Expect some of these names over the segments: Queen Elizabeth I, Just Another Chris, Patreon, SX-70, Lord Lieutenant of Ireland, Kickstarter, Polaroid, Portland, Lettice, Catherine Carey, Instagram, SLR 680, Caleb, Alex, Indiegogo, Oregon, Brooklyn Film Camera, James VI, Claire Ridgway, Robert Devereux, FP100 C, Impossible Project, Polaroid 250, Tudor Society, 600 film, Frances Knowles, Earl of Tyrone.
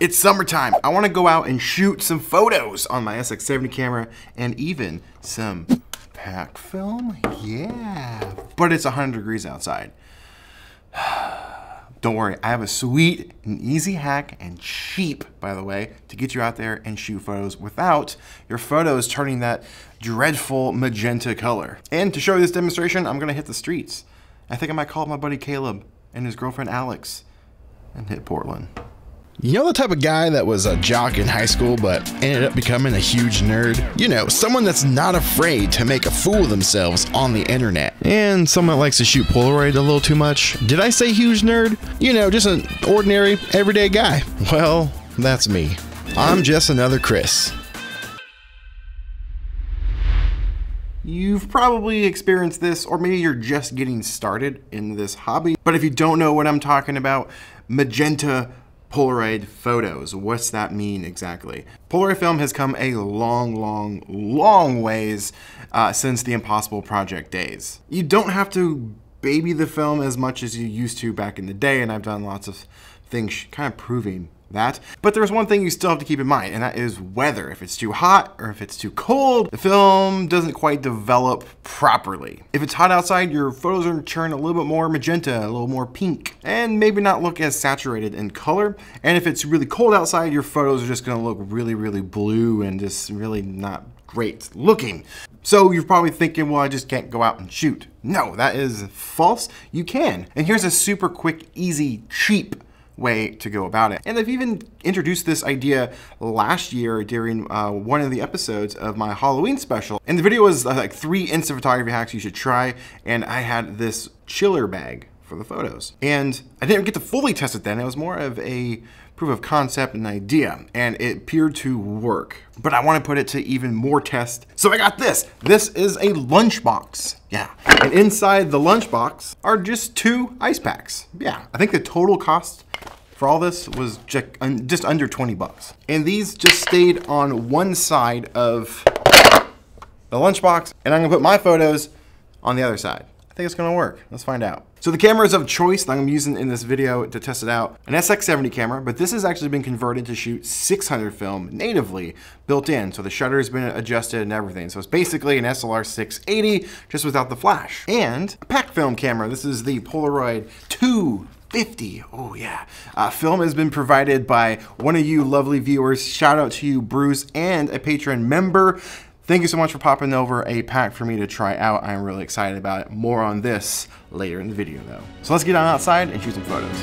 It's summertime. I want to go out and shoot some photos on my SX-70 camera and even some pack film. Yeah. But it's 100 degrees outside. Don't worry, I have a sweet and easy hack, and cheap, by the way, to get you out there and shoot photos without your photos turning that dreadful magenta color. And to show you this demonstration, I'm gonna hit the streets. I think I might call my buddy Caleb and his girlfriend Alex and hit Portland. You know the type of guy that was a jock in high school but ended up becoming a huge nerd? You know, someone that's not afraid to make a fool of themselves on the internet. And someone that likes to shoot Polaroid a little too much. Did I say huge nerd? You know, just an ordinary, everyday guy. Well, that's me. I'm just another Chris. You've probably experienced this, or maybe you're just getting started in this hobby. But if you don't know what I'm talking about, magenta Polaroid photos. What's that mean exactly? Polaroid film has come a long ways since the Impossible Project days. You don't have to baby the film as much as you used to back in the day, and I've done lots of things kind of proving that. But there's one thing you still have to keep in mind, and that is weather. If it's too hot or if it's too cold, the film doesn't quite develop properly. If it's hot outside, your photos are going to turn a little bit more magenta, a little more pink, and maybe not look as saturated in color. And if it's really cold outside, your photos are just going to look really blue and just really not great looking. So you're probably thinking, well, I just can't go out and shoot. No, that is false. You can. And here's a super quick, easy, cheap way to go about it. And I've even introduced this idea last year during one of the episodes of my Halloween special. And the video was like 3 Insta photography hacks you should try. And I had this chiller bag for the photos. And I didn't get to fully test it then. It was more of a proof of concept and idea, and it appeared to work. But I want to put it to even more test. So I got this. This is a lunchbox. Yeah. And inside the lunchbox are just 2 ice packs. Yeah. I think the total cost for all this was just under 20 bucks. And these just stayed on one side of the lunchbox, and I'm gonna put my photos on the other side. I think it's gonna work. Let's find out. So the cameras of choice that I'm using in this video to test it out, an SX-70 camera, but this has actually been converted to shoot 600 film natively built in. So the shutter has been adjusted and everything. So it's basically an SLR 680, just without the flash. And a pack film camera. This is the Polaroid 250. Oh yeah. Film has been provided by one of you lovely viewers. Shout out to you, Bruce, and a Patreon member. Thank you so much for popping over a pack for me to try out. I'm really excited about it. More on this later in the video though. So let's get on outside and shoot some photos.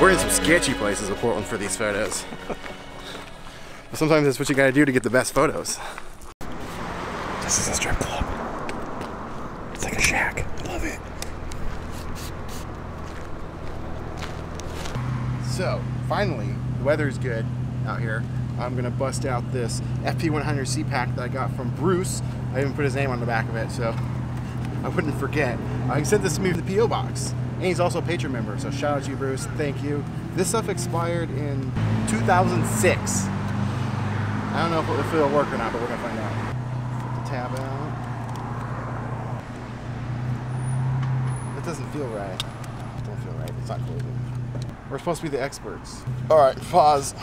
We're in some sketchy places in Portland for these photos. But sometimes that's what you gotta do to get the best photos. This is a strip club. It's like a shack. I love it. So, finally, the weather's good out here. I'm gonna bust out this FP100 C pack that I got from Bruce. I even put his name on the back of it, so I wouldn't forget. He sent this to me with the P.O. box. And he's also a Patreon member, so shout out to you, Bruce. Thank you. This stuff expired in 2006. I don't know if it'll work or not, but we're gonna find out. Put the tab out. It doesn't feel right. It don't feel right. It's not closing. We're supposed to be the experts. All right, pause.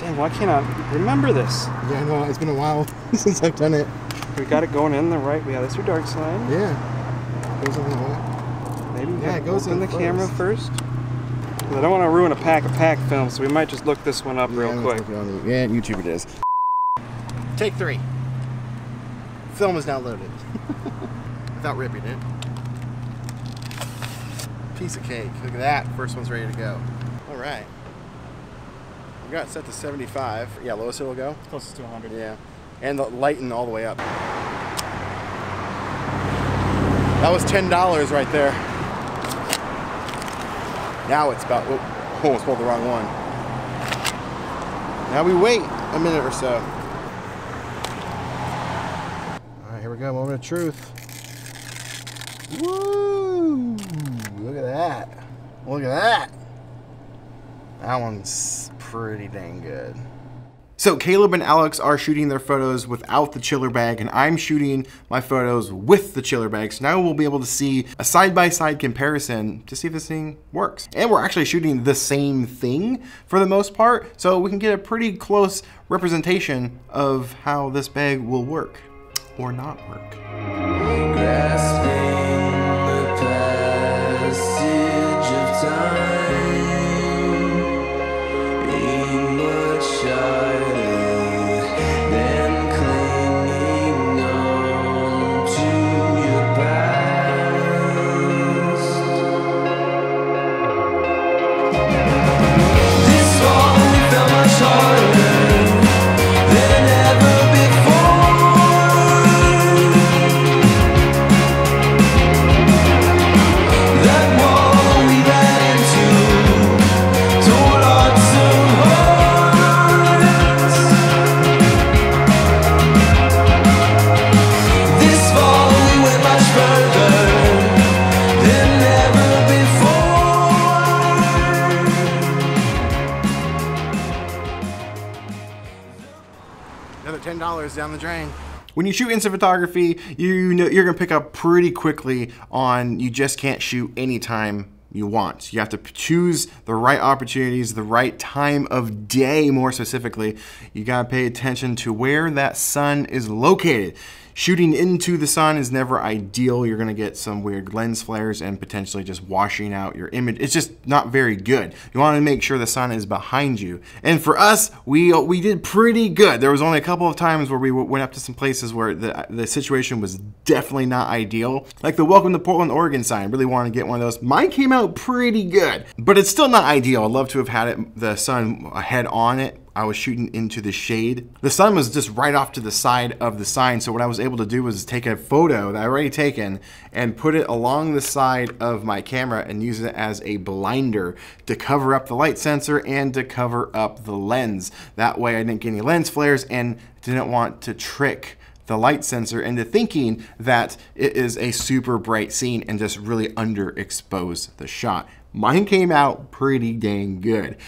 Damn, why can't I remember this? Yeah, I know. It's been a while since I've done it. We got it going in the right. Yeah, that's your dark slide. Yeah. Goes over the way. Maybe yeah, it goes in the close. Camera first. I don't want to ruin a pack film, so we might just look this one up real quick. Yeah, YouTube it is. Take 3. Film is now loaded. Without ripping it. Piece of cake. Look at that. First one's ready to go. All right. We got it set to 75. Yeah, lowest it'll go. Closest to 100. Yeah, and the lighten all the way up. That was $10 right there. Now it's about, oh, I spelled the wrong one. Now we wait a minute or so. we go, moment of truth. Woo! Look at that. Look at that. That one's pretty dang good. So Caleb and Alex are shooting their photos without the chiller bag, and I'm shooting my photos with the chiller bag. So now we'll be able to see a side-by-side comparison to see if this thing works. And we're actually shooting the same thing for the most part, so we can get a pretty close representation of how this bag will work or not work. Grasping the passage of time in the shadow. Down the drain. When you shoot instant photography, you know you're gonna pick up pretty quickly on you just can't shoot anytime you want. You have to choose the right opportunities, the right time of day more specifically. You gotta pay attention to where that sun is located. Shooting into the sun is never ideal. You're gonna get some weird lens flares and potentially just washing out your image. It's just not very good. You wanna make sure the sun is behind you. And for us, we did pretty good. There was only a couple of times where we went up to some places where the situation was definitely not ideal. Like the Welcome to Portland, Oregon sign. Really wanted to get one of those. Mine came out pretty good, but it's still not ideal. I'd love to have had it, the sun head on it. I was shooting into the shade. The sun was just right off to the side of the sign, so what I was able to do was take a photo that I already taken and put it along the side of my camera and use it as a blinder to cover up the light sensor and to cover up the lens. That way I didn't get any lens flares and didn't want to trick the light sensor into thinking that it is a super bright scene and just really underexpose the shot. Mine came out pretty dang good.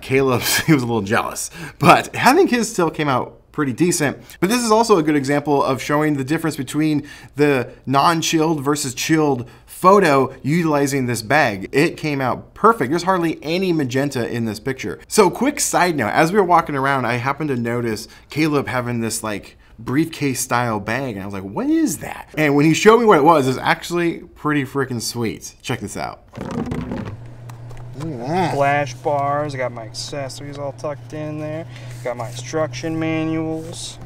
Caleb's, he was a little jealous, but I think his still came out pretty decent. But this is also a good example of showing the difference between the non-chilled versus chilled photo utilizing this bag. It came out perfect. There's hardly any magenta in this picture. So quick side note, as we were walking around, I happened to notice Caleb having this like briefcase style bag, and I was like, what is that? And when he showed me what it was actually pretty freaking sweet. Check this out. Flash bars, I got my accessories all tucked in there, got my instruction manuals.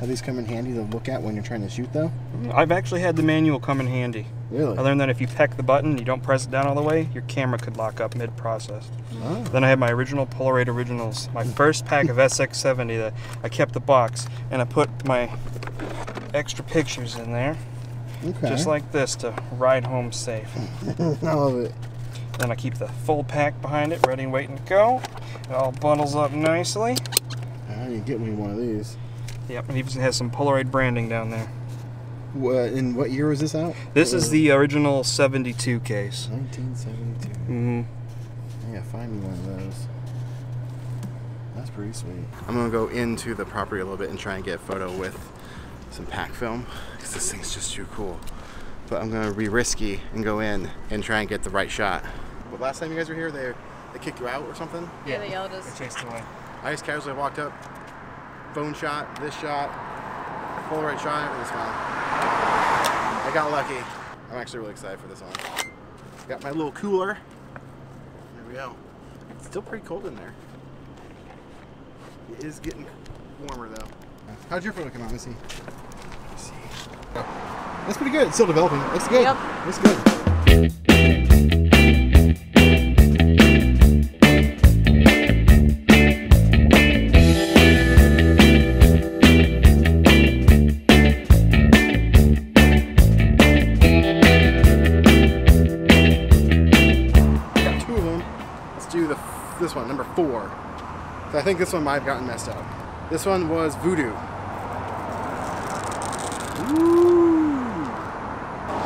Have these come in handy to look at when you're trying to shoot though? I've actually had the manual come in handy. Really? I learned that if you peck the button and you don't press it down all the way, your camera could lock up mid-process. Oh. Then I had my original Polaroid originals, my first pack of SX-70 that I kept the box, and I put my extra pictures in there, okay, just like this to ride home safe. I love it. Then I keep the full pack behind it, ready and waiting to go. It all bundles up nicely. I need to get me one of these. Yep, and it even has some Polaroid branding down there. In what year was this out? This is the original 72 case. 1972. Mm-hmm. Yeah, find me one of those. That's pretty sweet. I'm gonna go into the property a little bit and try and get a photo with some pack film, because this thing's just too cool. But I'm gonna be risky and go in and try and get the right shot. But last time you guys were here, they kicked you out or something? Yeah, they yelled us. They chased away. I just casually walked up, phone shot, this shot, Polaroid shot, and this one. I got lucky. I'm actually really excited for this one. Got my little cooler. There we go. It's still pretty cold in there. It is getting warmer though. How'd your photo come out, Missy? Let's see. Oh. That's pretty good. It's still developing. Looks good. Yep. Looks good. This one, number 4. So I think this one might have gotten messed up. This one was Voodoo.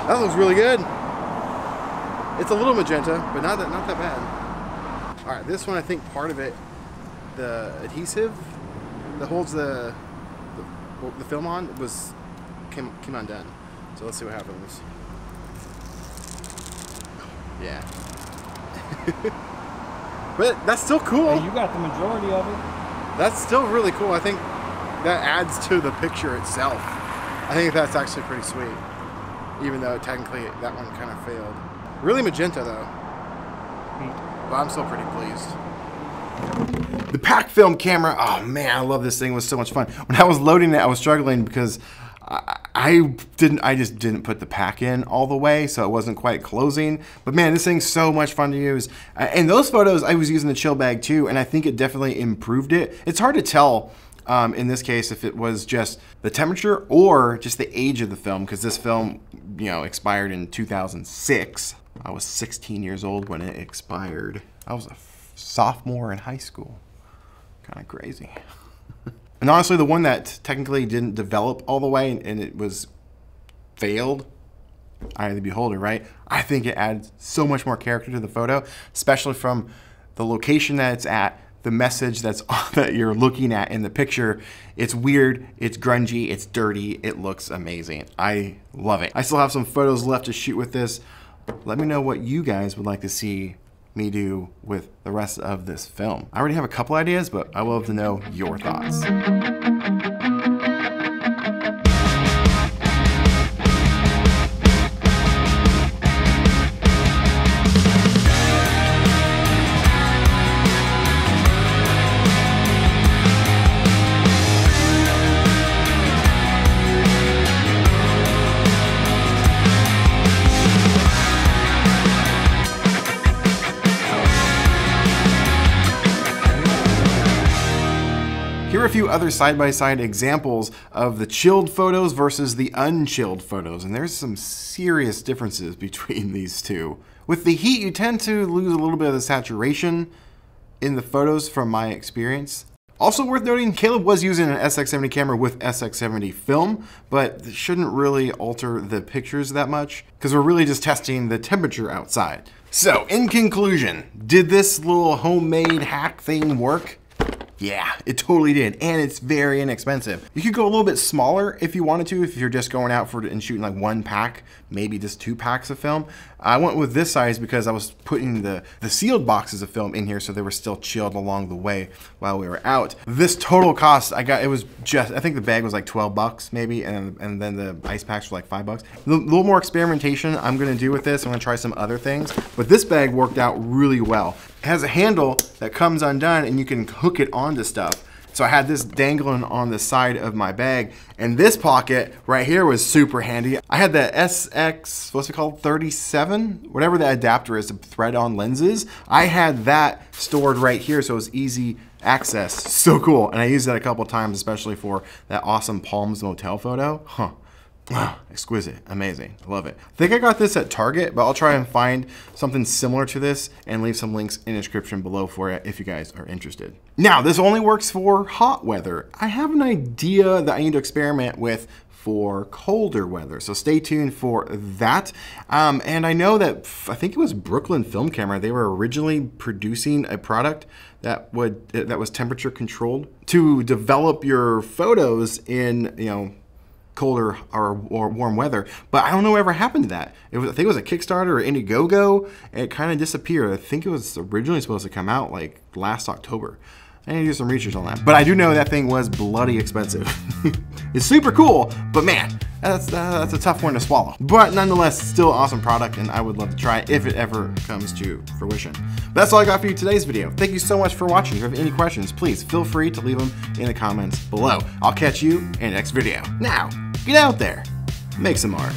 That looks really good. It's a little magenta, but not that bad. All right, this one, I think part of it, the adhesive that holds the film on, it was came undone. So let's see what happens. Yeah. But that's still cool. Hey, you got the majority of it. That's still really cool. I think that adds to the picture itself. I think that's actually pretty sweet, even though technically that one kind of failed. Really magenta though, but I'm still pretty pleased. The pack film camera, oh man, I love this thing. It was so much fun. When I was loading it, I was struggling because I just didn't put the pack in all the way, so it wasn't quite closing. But man, this thing's so much fun to use. And those photos, I was using the chill bag too, and I think it definitely improved it. It's hard to tell in this case if it was just the temperature or just the age of the film, because this film, you know, expired in 2006. I was 16 years old when it expired. I was a sophomore in high school. Kind of crazy. And honestly, the one that technically didn't develop all the way and it was failed, eye of the beholder, right? I think it adds so much more character to the photo, especially from the location that it's at, the message that you're looking at in the picture. It's weird, it's grungy, it's dirty, it looks amazing. I love it. I still have some photos left to shoot with this. Let me know what you guys would like to see me do with the rest of this film. I already have a couple ideas, but I would love to know your thoughts. Here are a few other side-by-side examples of the chilled photos versus the unchilled photos, and there's some serious differences between these two. With the heat, you tend to lose a little bit of the saturation in the photos from my experience. Also worth noting, Caleb was using an SX-70 camera with SX-70 film, but it shouldn't really alter the pictures that much because we're really just testing the temperature outside. So in conclusion, did this little homemade hack thing work? Yeah, it totally did, and it's very inexpensive. You could go a little bit smaller if you wanted to, if you're just going out and shooting like one pack, maybe just two packs of film. I went with this size because I was putting the sealed boxes of film in here, so they were still chilled along the way while we were out. This total cost, I think the bag was like 12 bucks maybe, and then the ice packs were like $5. A little more experimentation I'm gonna do with this. I'm gonna try some other things, but this bag worked out really well. It has a handle that comes undone and you can hook it onto stuff. So I had this dangling on the side of my bag, and this pocket right here was super handy. I had the SX, what's it called, 37? Whatever the adapter is to thread on lenses. I had that stored right here, so it was easy access. So cool, and I used that a couple times, especially for that awesome Palms Motel photo. Huh. Wow, exquisite, amazing, I love it. I think I got this at Target, but I'll try and find something similar to this and leave some links in the description below for you if you guys are interested. Now, this only works for hot weather. I have an idea that I need to experiment with for colder weather, so stay tuned for that. And I know that, I think it was Brooklyn Film Camera, they were originally producing a product that was temperature controlled to develop your photos in, you know, colder or warm weather, but I don't know whatever happened to that. I think it was a Kickstarter or Indiegogo, and it kind of disappeared. I think it was originally supposed to come out like last October. I need to do some research on that, but I do know that thing was bloody expensive. It's super cool, but man, that's a tough one to swallow. But nonetheless, still an awesome product, and I would love to try it if it ever comes to fruition. But that's all I got for you today's video. Thank you so much for watching. If you have any questions, please feel free to leave them in the comments below. I'll catch you in the next video. Now, get out there, make some art.